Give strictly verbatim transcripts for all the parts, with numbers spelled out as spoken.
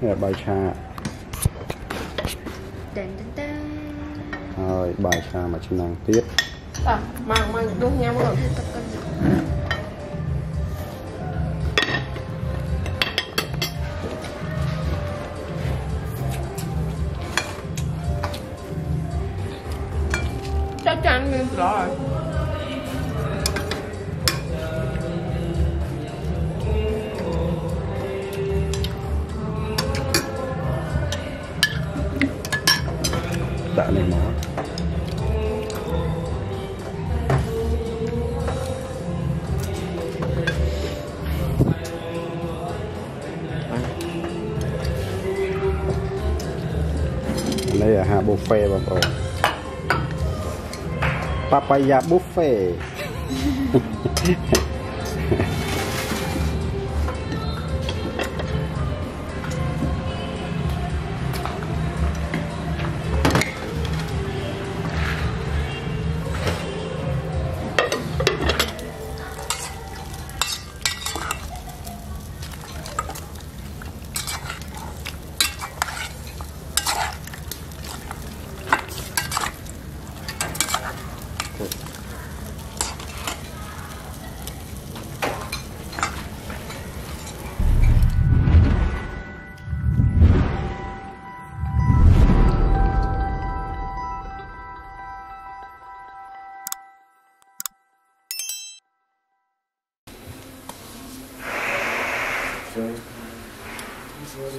Đây là bài xa. Rồi, bài xa mà chúng đang tiếp. À, mà mà đốt nhau rồi. Chắc chắn mình rồi. Đã này mà. Đây là hà buffet bà bầu. Papaya buffet. Sorry. Sorry. Sorry.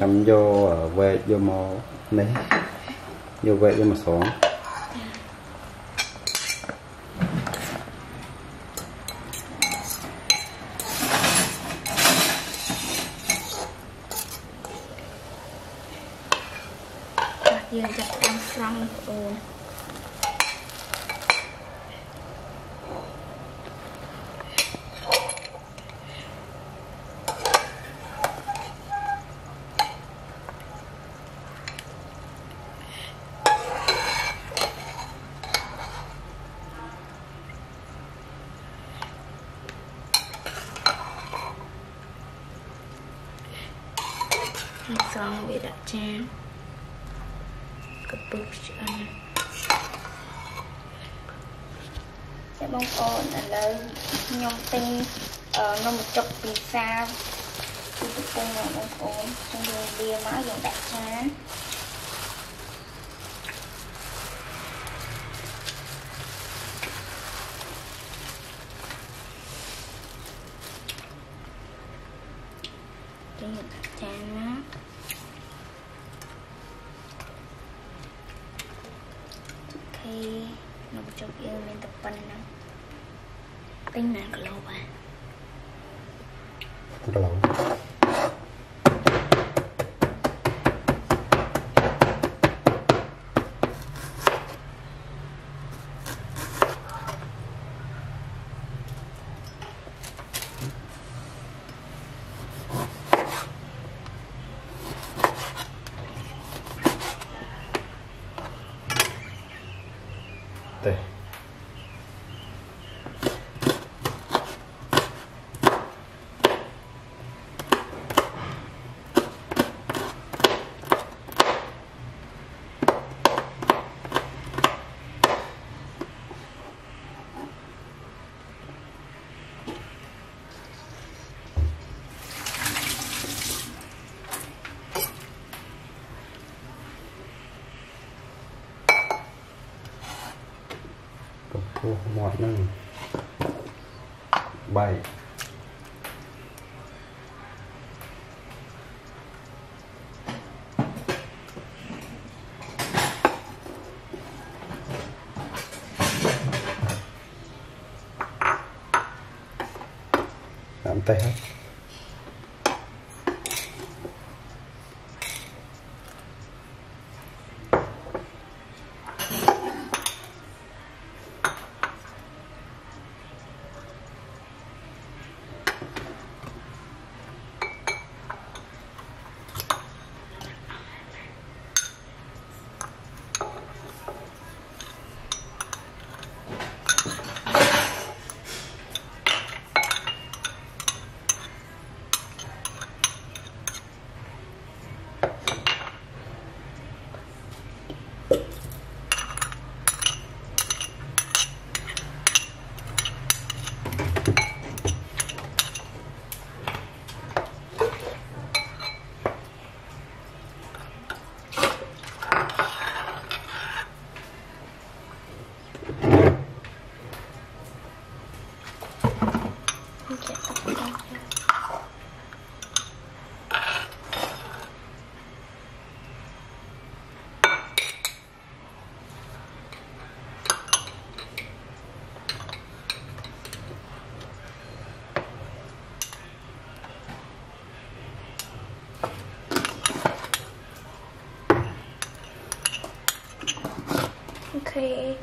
Chăm vô ở về vô mò này vô về vô mà xóm giờ chặt ăn xong rồi. Xong bị đặt trang cặp bức cho anh. បងប្អូនឥឡូវខ្ញុំទិញនំបញ្ចុកពីសាពីកំពង់បងប្អូនខ្ញុំយកវាមកយើងដាក់ចានយើងដាក់ចានណាnó chụp yêu mình tập pin lắm pin này còn lâu quá còn lâu đây một nâng bảy làm tay hết okay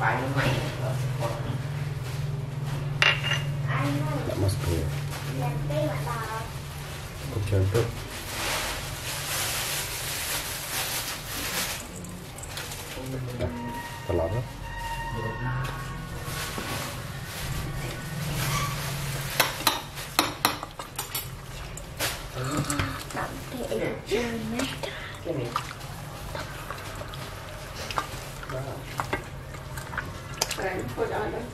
Hãy subscribe cho kênh Ghiền Mì Gõ để không bỏ lỡ and put on them.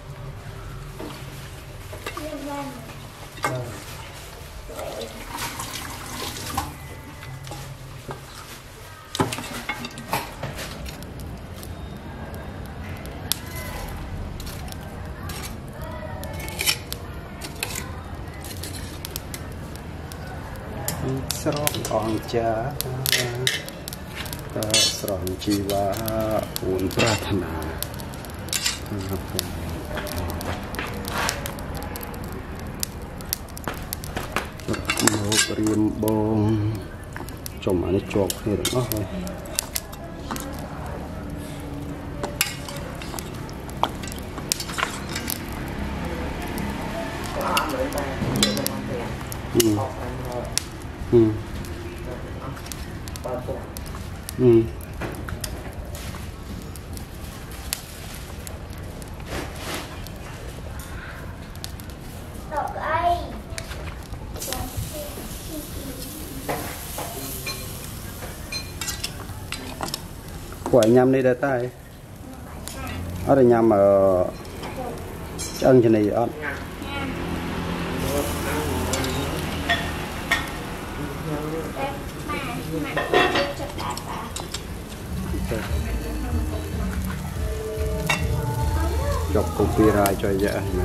ស្រងជីវៈឧបប្រាថ្នារបស់ព្រះមោគរិមបងចំអានេះជាប់គ្នាទាំងអស់ហើយ Mm. Quả nhâm đi đây tay. Ở đây nhâm ở chân trên này ăn. Chọc copyright cho dễ mà.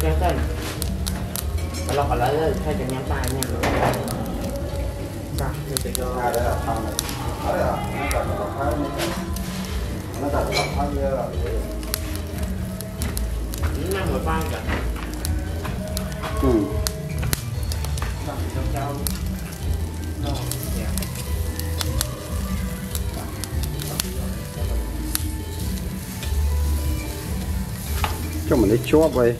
Cho tên. Bà lọc bà lấy thay cho nhắm tay nha. Sao? Như cho... Hai đấy là thằng này. Đấy là nó đặt lọc hai như thế. Nó đặt lọc hai như là gì? Nó ngồi ba cả. Ừ. Đặt cho cháu. Đâu. Cho mình đi chóp vậy.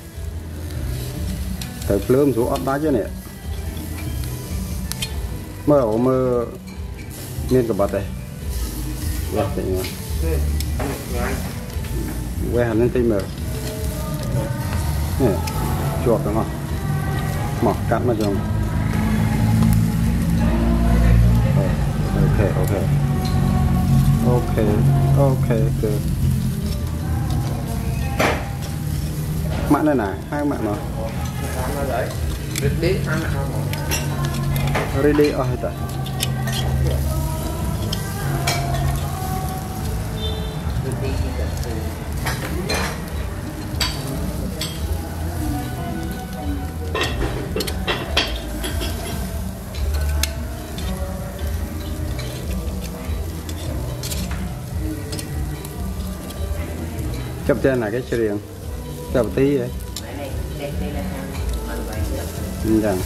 Tại phương xuống ớt đá chứ nè. Mơ ổ mơ nên cái bật này. Bật này mà. Quay hẳn lên tinh mờ. Nè, chóp đúng không? Mọc cắt mà chồng. Ok, ok. Ok, ok, good. Mặn đây này, hai mặn rồi. Ready ăn không? Ready ở hết rồi. Chắp trên là cái chữ riêng. Chào tí vậy. Rằng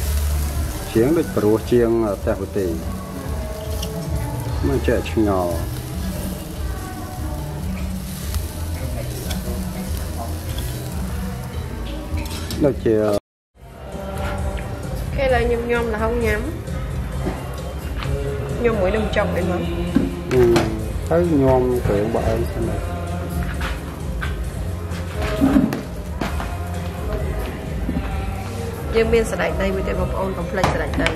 chiếng được rùa chiêng ở tạp tí. Mà trẻ chừng nhỏ. Đó chìa. Cái là nhôm nhôm là không nhắm. Nhôm mũi đồng trọng đấy mà. Ừ, thấy nhôm kiểu bãi thế này. Nhưng miên sẽ đánh đây với cái bọc ôn còn play sẽ đánh đây.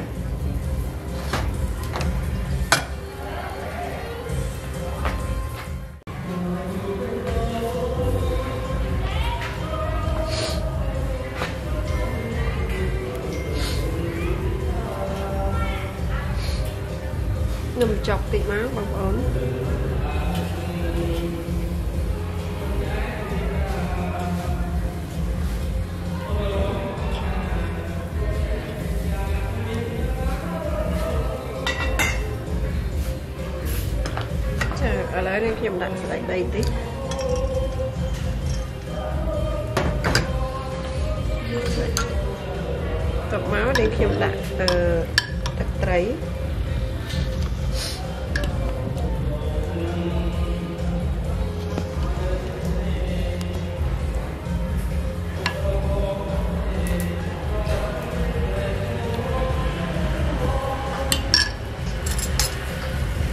Nằm chọc tị má bọc ôn. Hãy subscribe cho kênh Ghiền Mì Gõ để không bỏ lỡ ಆಗ್ತದೆ ಐತಿ. Tập máu để khiêm đặt từ đặt trấy.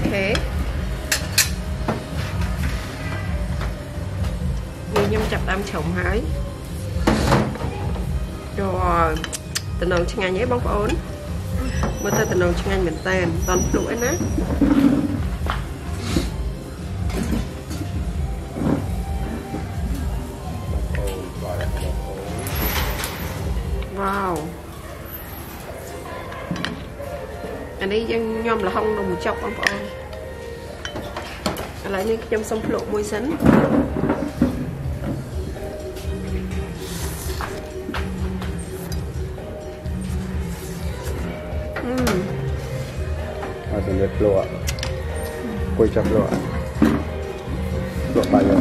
Okay. Vì nhâm chặt tam chồng hái. Rồi. Tình nồng chân anh ấy bóng ổn mới tới tình nồng chân anh mình tên toàn đủ ấy nát wow anh ấy dân nhom là không đồng chọc bóng ổn lại nên trong sông lộ môi sánh lụa quay chặt lụa lụa bài lụa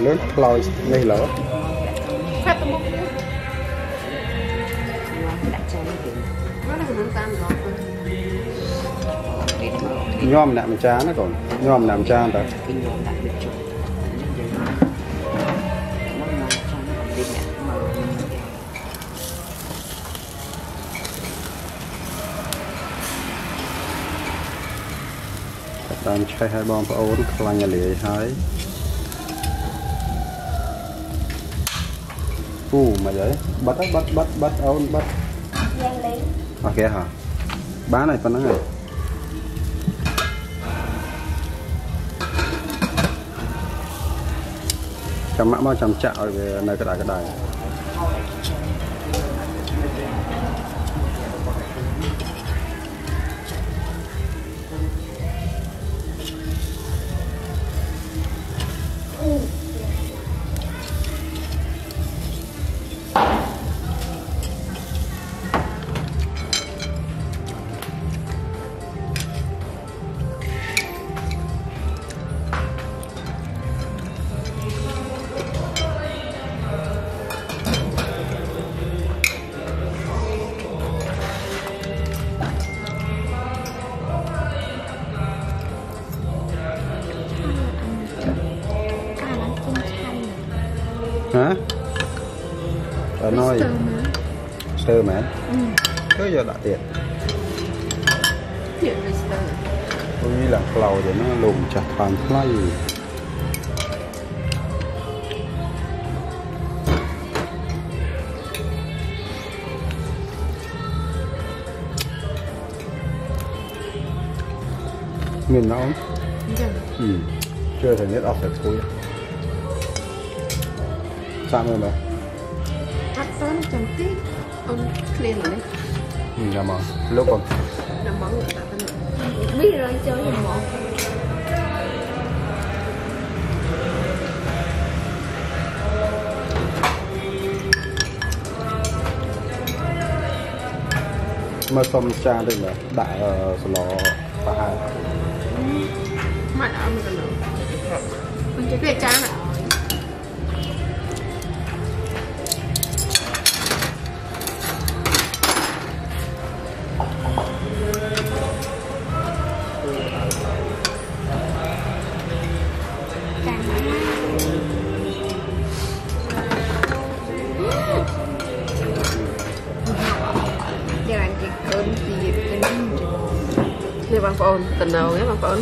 nước lòi ngay lỡ phát tâm bốc nhom nạm chán nó còn nhom nạm chán rồi tam chai hai bom pha ôn lanh nhà lề hai u mà vậy bắt bắt bắt bắt ôn bắt ok hả bá này phần nó này trăm mã bao trăm chạo về này cái đại cái đại hả? Ở nơi sơ mẹ cứ giờ đã tiệt tiệt với sơ tôi nghĩ là lầu để nó lùm chặt toàn play nhìn nó không? Ừ. Chưa thấy nét ốc được thôi sẵn rồi mà cắt sẵn chẳng tí ông lên rồi đấy ừ, dạ mà lúc còn dạ mà biết rồi chơi gì mà mà xong cha đây mà đại nó bà hai mà đã mình rồi mình chỉ biết cha nè phone tình đầu nhé bằng phone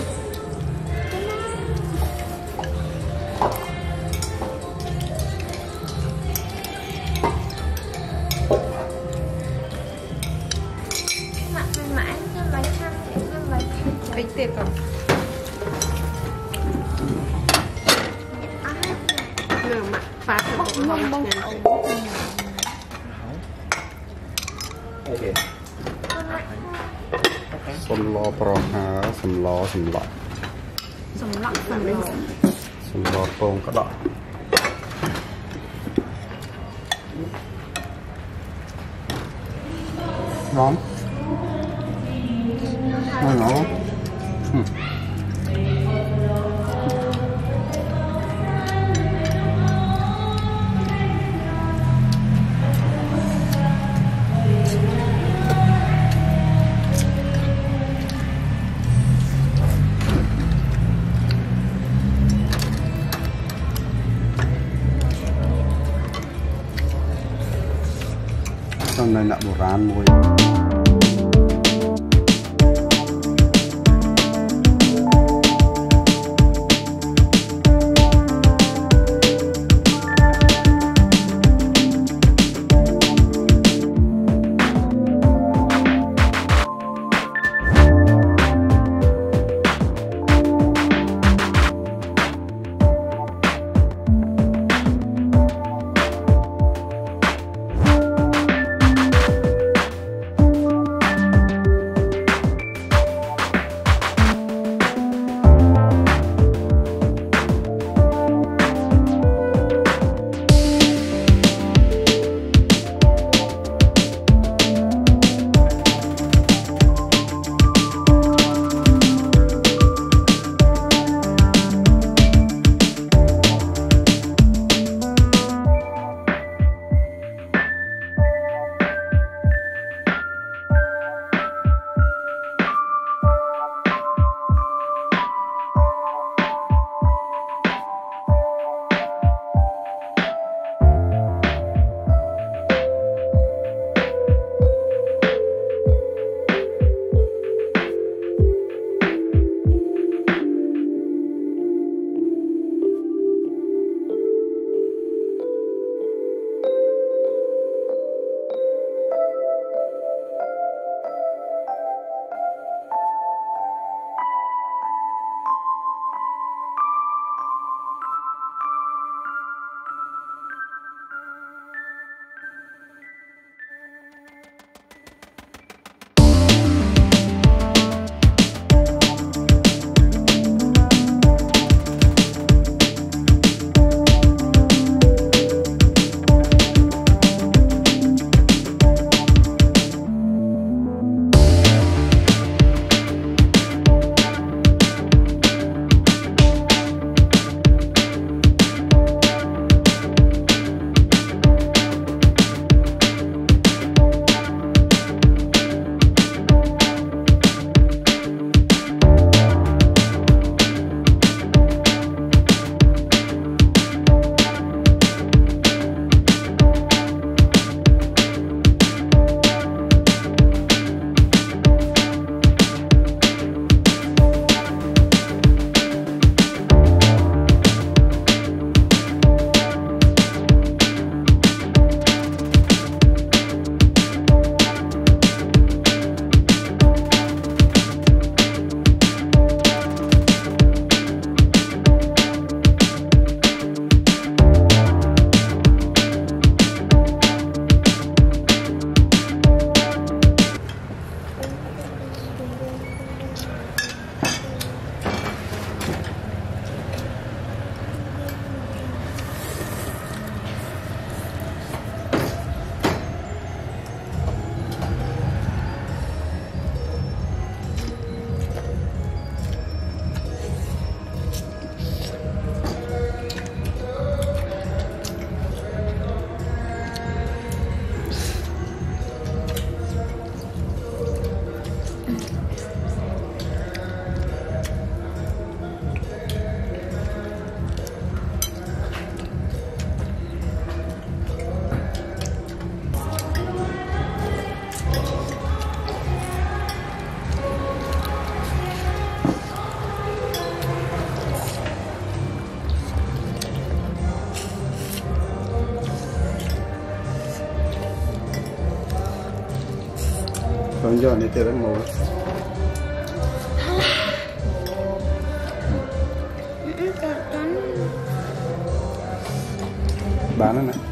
mãi mãi mãi tiếp không mặt phá bông bông sầm lò pro hà sầm lò sầm lọ sầm lọ sầm lọ sầm lò pông cá đọt ngon don't know. Trong này là bộ rán mùi. Còn giờ này tôi đã ngồi. Bán nó nè.